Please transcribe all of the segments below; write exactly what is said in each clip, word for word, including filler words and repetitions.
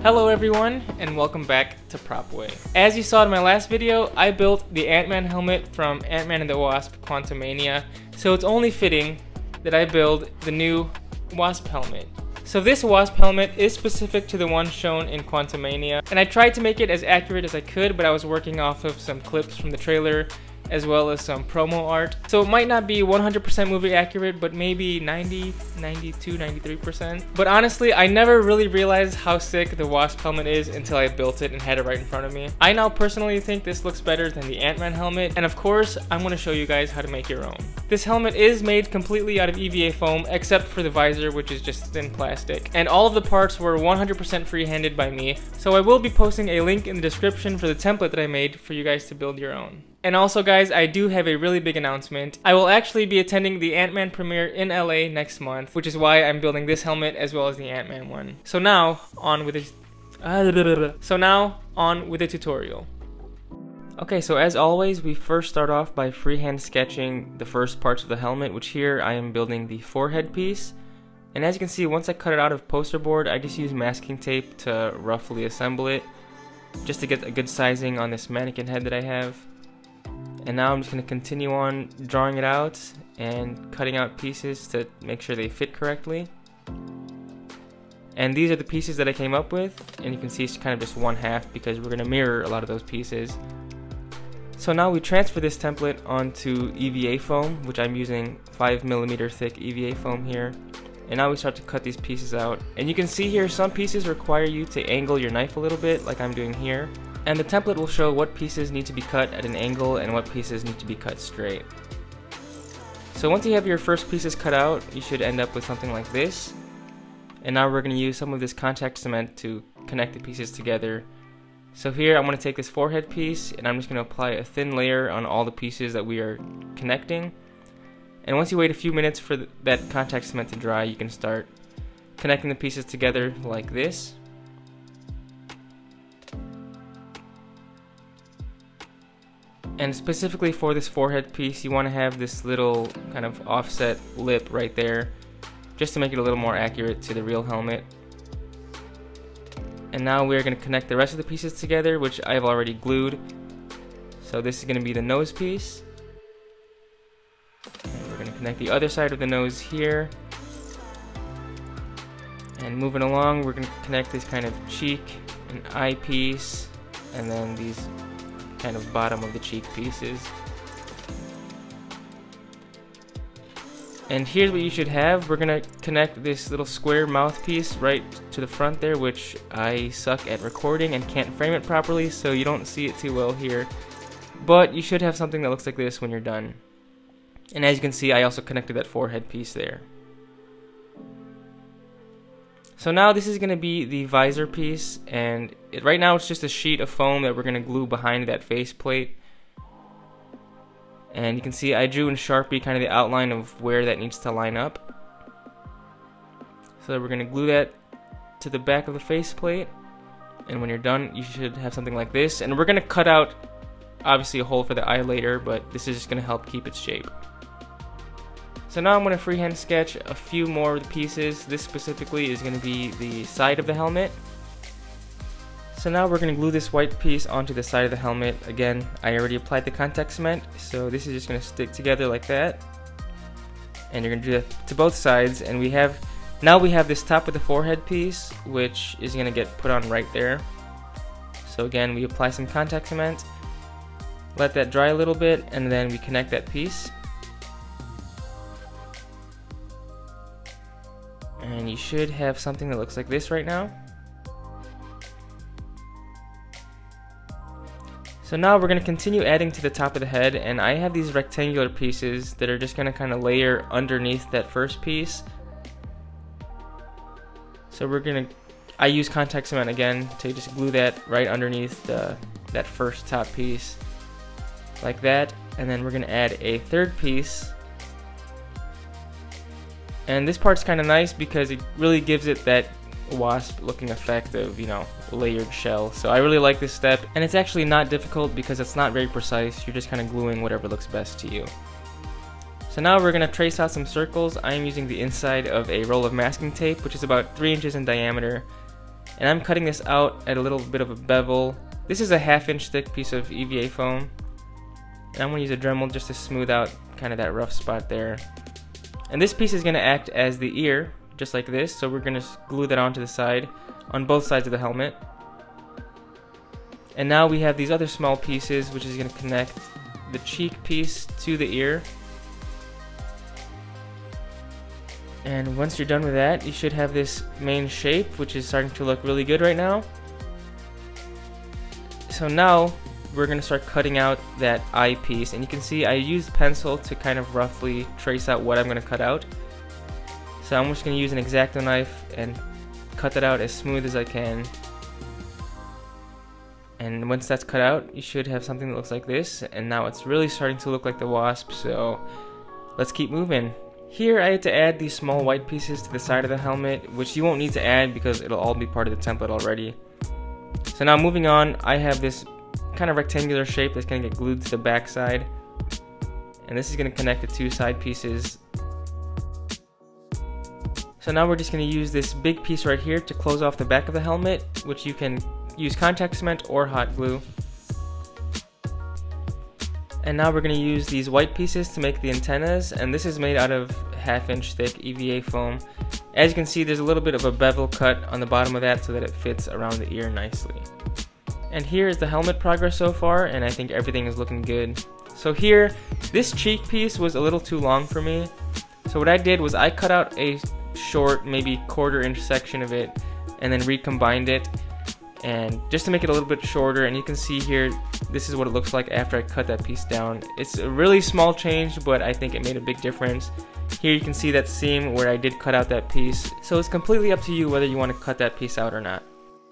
Hello everyone, and welcome back to Propway. As you saw in my last video, I built the Ant-Man helmet from Ant-Man and the Wasp: Quantumania, so it's only fitting that I build the new Wasp helmet. So this Wasp helmet is specific to the one shown in Quantumania, and I tried to make it as accurate as I could, but I was working off of some clips from the trailer, as well as some promo art. So it might not be one hundred percent movie accurate, but maybe ninety, ninety-two, ninety-three percent. But honestly, I never really realized how sick the Wasp helmet is until I built it and had it right in front of me. I now personally think this looks better than the Ant-Man helmet, and of course, I'm gonna show you guys how to make your own. This helmet is made completely out of E V A foam, except for the visor, which is just thin plastic. And all of the parts were one hundred percent free-handed by me, so I will be posting a link in the description for the template that I made for you guys to build your own. And also guys, I do have a really big announcement. I will actually be attending the Ant-Man premiere in L A next month, which is why I'm building this helmet as well as the Ant-Man one. So now, on with the So now, on with the tutorial. Okay, so as always, we first start off by freehand sketching the first parts of the helmet, which here I am building the forehead piece. And as you can see, once I cut it out of poster board, I just use masking tape to roughly assemble it, just to get a good sizing on this mannequin head that I have. And now I'm just going to continue on drawing it out and cutting out pieces to make sure they fit correctly. And these are the pieces that I came up with, and you can see it's kind of just one half because we're going to mirror a lot of those pieces. So now we transfer this template onto E V A foam, which I'm using five millimeter thick E V A foam here. And now we start to cut these pieces out. And you can see here some pieces require you to angle your knife a little bit like I'm doing here. And the template will show what pieces need to be cut at an angle and what pieces need to be cut straight. So once you have your first pieces cut out, you should end up with something like this. And now we're going to use some of this contact cement to connect the pieces together. So here I'm going to take this forehead piece and I'm just going to apply a thin layer on all the pieces that we are connecting. And once you wait a few minutes for that contact cement to dry, you can start connecting the pieces together like this. And specifically for this forehead piece, you want to have this little kind of offset lip right there, just to make it a little more accurate to the real helmet. And now we're going to connect the rest of the pieces together, which I've already glued. So this is going to be the nose piece. And we're going to connect the other side of the nose here. And moving along, we're going to connect this kind of cheek and eye piece, and then these kind of bottom of the cheek pieces. And here's what you should have. We're gonna connect this little square mouthpiece right to the front there, which I suck at recording and can't frame it properly, so you don't see it too well here, but you should have something that looks like this when you're done. And as you can see, I also connected that forehead piece there. So now this is going to be the visor piece, and it, right now it's just a sheet of foam that we're going to glue behind that face plate. And you can see I drew in Sharpie kind of the outline of where that needs to line up. So we're going to glue that to the back of the face plate, and when you're done you should have something like this. And we're going to cut out obviously a hole for the eye later, but this is just going to help keep its shape. So now I'm going to freehand sketch a few more of the pieces. This specifically is going to be the side of the helmet. So now we're going to glue this white piece onto the side of the helmet. Again, I already applied the contact cement, so this is just going to stick together like that. And you're going to do that to both sides, and we have, now we have this top of the forehead piece, which is going to get put on right there. So again, we apply some contact cement, let that dry a little bit, and then we connect that piece. And you should have something that looks like this right now. So now we're going to continue adding to the top of the head, and I have these rectangular pieces that are just going to kind of layer underneath that first piece. So we're going to, I use contact cement again to just glue that right underneath the, that first top piece like that, and then we're going to add a third piece. And this part's kind of nice because it really gives it that wasp looking effect of, you know, layered shell. So I really like this step, and it's actually not difficult because it's not very precise. You're just kind of gluing whatever looks best to you. So now we're going to trace out some circles. I am using the inside of a roll of masking tape, which is about three inches in diameter. and I'm cutting this out at a little bit of a bevel. This is a half inch thick piece of E V A foam, and I'm going to use a Dremel just to smooth out kind of that rough spot there. And this piece is going to act as the ear, just like this, so we're going to glue that onto the side on both sides of the helmet. And now we have these other small pieces, which is going to connect the cheek piece to the ear. And once you're done with that, you should have this main shape, which is starting to look really good right now. So now we're going to start cutting out that eye piece, and you can see I used pencil to kind of roughly trace out what I'm going to cut out. So I'm just going to use an X-Acto knife and cut that out as smooth as I can. And once that's cut out, you should have something that looks like this. And now it's really starting to look like the Wasp, so let's keep moving. Here I had to add these small white pieces to the side of the helmet, which you won't need to add because it'll all be part of the template already. So now moving on, I have this kind of rectangular shape that's going to get glued to the back side. And this is going to connect the two side pieces. So now we're just going to use this big piece right here to close off the back of the helmet, which you can use contact cement or hot glue. And now we're going to use these white pieces to make the antennas, and this is made out of half inch thick E V A foam. As you can see, there's a little bit of a bevel cut on the bottom of that so that it fits around the ear nicely. And here is the helmet progress so far, and I think everything is looking good. So here, this cheek piece was a little too long for me, so what I did was I cut out a short, maybe quarter inch section of it and then recombined it, and just to make it a little bit shorter. And you can see here, this is what it looks like after I cut that piece down. It's a really small change, but I think it made a big difference. Here you can see that seam where I did cut out that piece. So it's completely up to you whether you want to cut that piece out or not.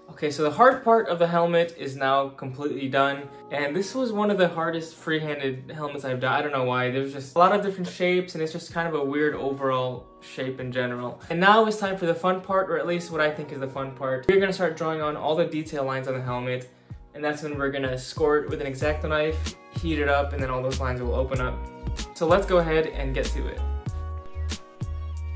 Okay, so the hard part of the helmet is now completely done, and this was one of the hardest free-handed helmets I've done. I don't know why, there's just a lot of different shapes, and it's just kind of a weird overall shape in general. And now it's time for the fun part, or at least what I think is the fun part. We're gonna start drawing on all the detail lines on the helmet, and that's when we're gonna score it with an X-Acto knife, heat it up, and then all those lines will open up. So let's go ahead and get to it.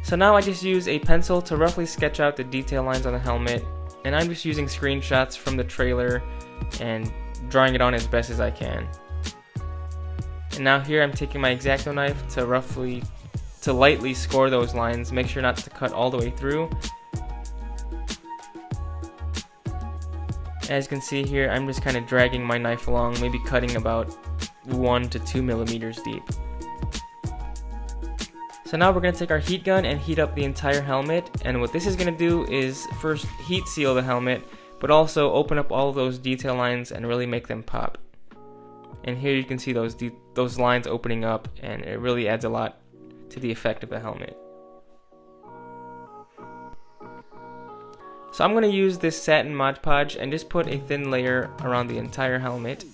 So now I just use a pencil to roughly sketch out the detail lines on the helmet, and I'm just using screenshots from the trailer and drawing it on as best as I can. And now here I'm taking my X-Acto knife to roughly, to lightly score those lines, make sure not to cut all the way through. As you can see here, I'm just kind of dragging my knife along, maybe cutting about one to two millimeters deep. So now we're going to take our heat gun and heat up the entire helmet, and what this is going to do is first heat seal the helmet, but also open up all of those detail lines and really make them pop. And here you can see those, those lines opening up, and it really adds a lot to the effect of the helmet. So I'm going to use this satin Mod Podge and just put a thin layer around the entire helmet.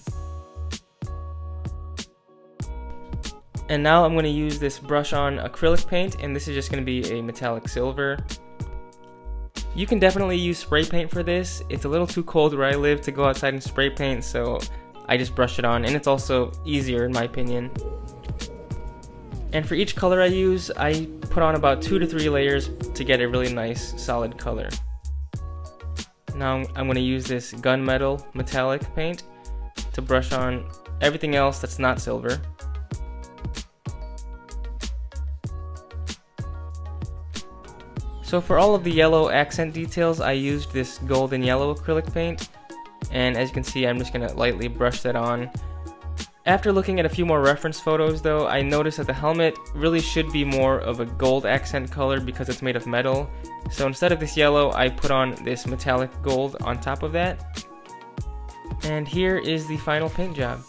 And now I'm going to use this brush on acrylic paint, and this is just going to be a metallic silver. You can definitely use spray paint for this. It's a little too cold where I live to go outside and spray paint, so I just brush it on, and it's also easier in my opinion. And for each color I use, I put on about two to three layers to get a really nice solid color. Now I'm going to use this gunmetal metallic paint to brush on everything else that's not silver. So for all of the yellow accent details, I used this golden yellow acrylic paint, and as you can see, I'm just going to lightly brush that on. After looking at a few more reference photos though, I noticed that the helmet really should be more of a gold accent color because it's made of metal. So instead of this yellow, I put on this metallic gold on top of that. And here is the final paint job.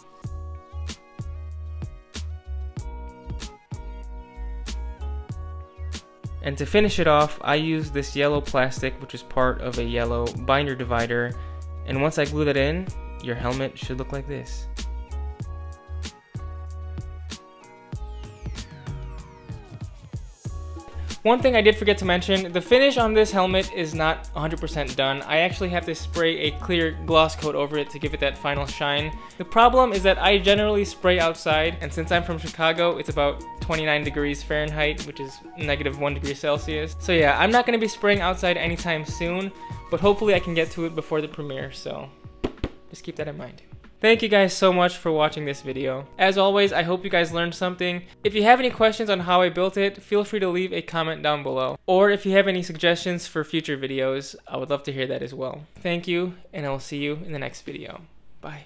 And to finish it off, I used this yellow plastic, which is part of a yellow binder divider, and once I glue that in, your helmet should look like this. One thing I did forget to mention, the finish on this helmet is not one hundred percent done. I actually have to spray a clear gloss coat over it to give it that final shine. The problem is that I generally spray outside, and since I'm from Chicago, it's about twenty-nine degrees Fahrenheit, which is negative one degree Celsius. So yeah, I'm not going to be spraying outside anytime soon, but hopefully I can get to it before the premiere, so just keep that in mind. Thank you guys so much for watching this video. As always, I hope you guys learned something. If you have any questions on how I built it, feel free to leave a comment down below. Or if you have any suggestions for future videos, I would love to hear that as well. Thank you, and I will see you in the next video. Bye.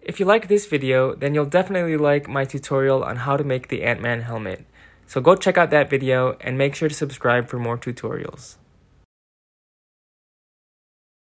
If you like this video, then you'll definitely like my tutorial on how to make the Ant-Man helmet. So go check out that video and make sure to subscribe for more tutorials.